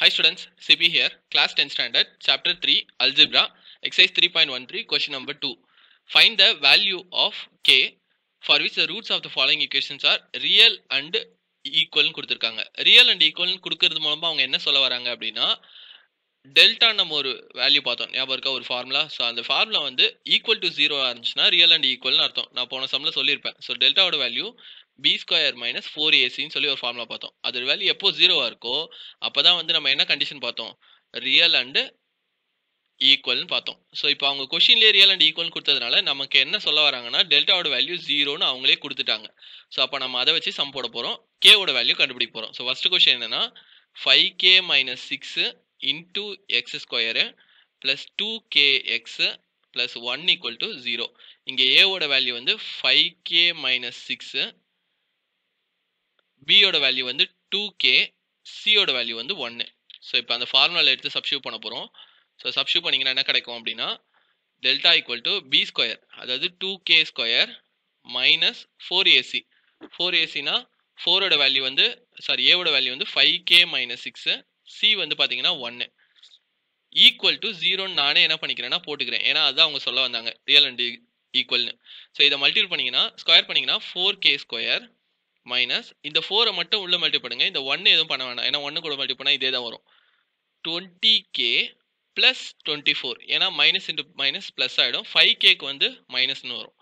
Hi students, CP here, class 10 standard, chapter 3, algebra, exercise 3.13, question number 2. Find the value of k for which the roots of the following equations are real and equal. Real and equal கொடுக்கிறது மூலமா அவங்க என்ன சொல்ல வராங்க அப்படினா delta நம்ம ஒரு value பார்த்தோம் ஞாபகம் இருக்கா ஒரு ஃபார்முலா சோ அந்த ஃபார்முலா வந்து equal to 0 ஆரம்பிச்சனா real and equal னு அர்த்தம் நான் போன சம்ல சொல்லி இருப்பேன் சோ டெல்டா ஓட வேல்யூ b2 minus 4ac னு சொல்லி ஒரு ஃபார்முலா பார்த்தோம் அதோட வேல்யூ எப்போ 0 ஆ இருக்கோ அப்பதான் வந்து நம்ம என்ன கண்டிஷன் பார்த்தோம் real and equal னு பார்த்தோம் சோ இப்போ அவங்க क्वेश्चनலயே real and equal னு கொடுத்ததனால நமக்கு என்ன சொல்ல வராங்கன்னா டெல்டா ஓட வேல்யூ 0 னு அவங்களே கொடுத்துட்டாங்க சோ அப்ப நம்ம அத வச்சு சம் போட போறோம் k ஓட வேல்யூ கண்டுபிடி போறோம் சோ ஃபர்ஸ்ட் क्वेश्चन என்னன்னா 5k - 6 into x square plus 2kx plus 1 equal to 0. இங்கே a ஓட value வந்து 5k minus 6, b ஓட value வந்து 2k, c ஓட value வந்து 1. So, இப்ப அந்த formula எடுத்து substitute பண்ண போறோம். So, substitute பண்ணீங்கன்னா என்ன கிடைக்கும் அப்படினா delta equal to b square, அதாவது 2k square minus 4ac. 4ac னா 4 ஓட value வந்து sorry a ஓட value வந்து 5k minus 6 C வந்து பாத்தீங்கன்னா 1 equal to 0 நானே என்ன பண்ணிக்கிறேன்னா போட்டுக்கிறேன் ஏனா அத அவங்க சொல்ல வந்தாங்க real and equal னு சோ இத மல்டிப்ளை பண்ணீங்கன்னா ஸ்கொயர் பண்ணீங்கன்னா 4k2 minus இந்த 4 மட்டும் உள்ள மல்டிப்ளை பண்ணுங்க இந்த 1 ஏதும் பண்ண வேண்டாம் ஏனா 1 கூட மல்டிப்ளை பண்ணா இதே தான் வரும் 20k plus 24 ஏனா minus into minus plus ஆயிடும் 5k க்கு வந்து minus னு வரும்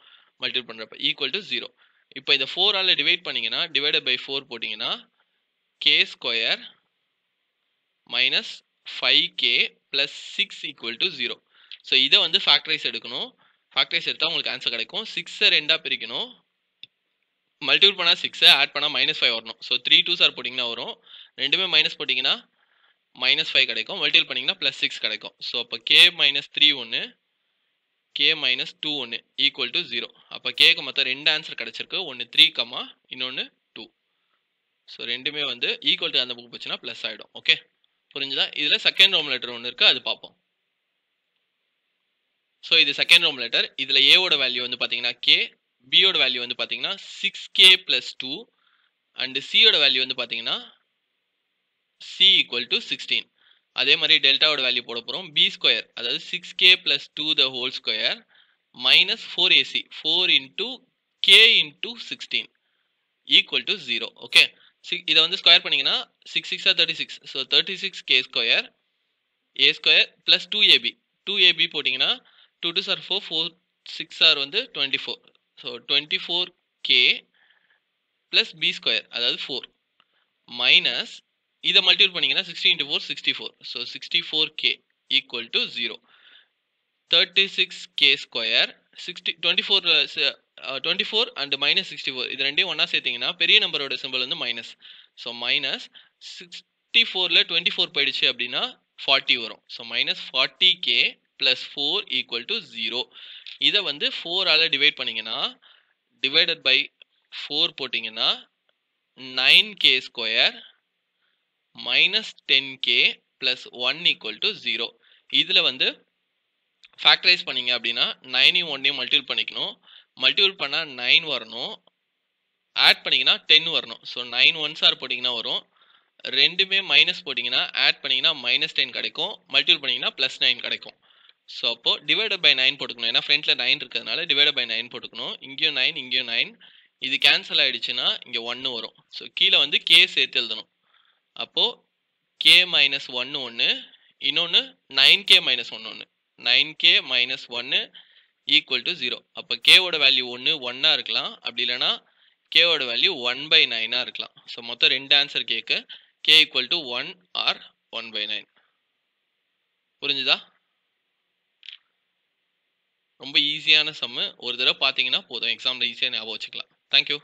மல்டிப்ளை பண்றப்ப equal to 0 இப்போ இந்த 4 ஆல டிவைட் பண்ணீங்கன்னா divided by 4 போடிங்கன்னா k2 minus 5k plus 6 equal to 0. So, இதை வந்து factorize எடுக்கணும். Factorize எடுத்தா உங்களுக்கு answer கிடைக்கும். 6 ரெண்டா பிரிக்கணும். Multiple பண்ணா 6, add பண்ணா minus 5 வரணும். So, 3 2s ஆர் போட்டீங்கன்னா வரும். ரெண்டுமே minus போட்டீங்கன்னா minus 5 கிடைக்கும். Multiple பண்ணீங்கன்னா plus 6 கிடைக்கும். So, அப்ப k minus 3 1, k minus 2 1 equal to 0. அப்ப k-க்கு மொத்தம் ரெண்டு answer கிடைச்சிருக்கு. ஒன்னு 3, இன்னொன்னு 2. So, ரெண்டுமே வந்து equal to அந்த புக்கு போச்சுன்னா plus ஆயிடும். Okay. புரிஞ்சதா இதுல செகண்ட் ரோம் லெட்டர் ஒன்னு இருக்கு அது பாப்போம் சோ இது செகண்ட் ரோம் லெட்டர் இதுல a ஓட வேல்யூ வந்து பாத்தீங்கன்னா k b ஓட வேல்யூ வந்து பாத்தீங்கன்னா 6k + 2 and c ஓட வேல்யூ வந்து பாத்தீங்கன்னா c = 16 அதே மாதிரி டெல்டா ஓட வேல்யூ போட போறோம் b2 அதாவது 6k + 2 the whole square - 4ac 4 * k * 16 = 0 okay இத வந்து ஸ்கொயர் பண்ணீங்கன்னா 6 6 36 so 36k2 a2 + 2ab 2ab போடிங்கன்னா 2 2 4 4 6 R வந்து 24 சோ 24k + b2 அதாவது 4 மைனஸ் இத மல்டிப்ளை பண்ணீங்கன்னா 16 * 4 64 so 64k = 0 36k2 60 24 24 and minus 64 இது ரெண்டையும் ஒண்ணா சேர்த்தீங்கன்னா பெரிய நம்பரோட சிம்பல் வந்து minus so minus 64 ல 24 போயிடுச்சு அப்படினா 40 வரும் so minus 40k plus 4 equal to 0 இத வந்து 4 ஆல டிவைட் பண்ணீங்கன்னா divided by 4 போடிங்கன்னா 9k2 minus 10k plus 1 equal to 0 இதுல வந்து ஃபேக்டரைஸ் பண்ணீங்க அப்படினா 9 1 னே மல்டிபிள் பண்ணிக்கணும் மல்டிபிள் பண்ணா 9 வரணும் ஆட் பண்ணீங்கன்னா 10 வரணும் சோ 9 1s ஆர் போடிங்கன்னா வரும் ரெண்டுமே மைனஸ் போடிங்கன்னா ஆட் பண்ணீங்கன்னா -10 கிடைக்கும் மல்டிபிள் பண்ணீங்கன்னா +9 கிடைக்கும் சோ அப்போ டிவைடட் பை 9 போட்டுக்கணும் ஏனா ஃப்ரண்ட்ல 9 இருக்குதுனால டிவைடட் பை 9 போட்டுக்கணும் இங்கேயும் 9 இங்கேயும் 9 இது கேன்சல் ஆயிடுச்சுனா இங்க 1 வரும் சோ கீழ வந்து k சேர்த்து எழுதணும் அப்போ k - 1 1 இன்னொன்னு 9k - 1 1 9k - 1 equal to 0 அப்ப k ஓட வேல்யூ 1 ஆ இருக்கலாம் அப்படி இல்லனா k ஓட வேல்யூ 1/9 ஆ இருக்கலாம் சோ மொத்தம் ரெண்டு ஆன்சர் கேக்க k equal to 1 or 1/9 புரிஞ்சுதா ரொம்ப ஈஸியான சம் ஒரு தடவை பாத்தீங்கன்னா போதும் எக்ஸாம்ல ஈஸியா ஞாபகம் வச்சுக்கலாம் thank you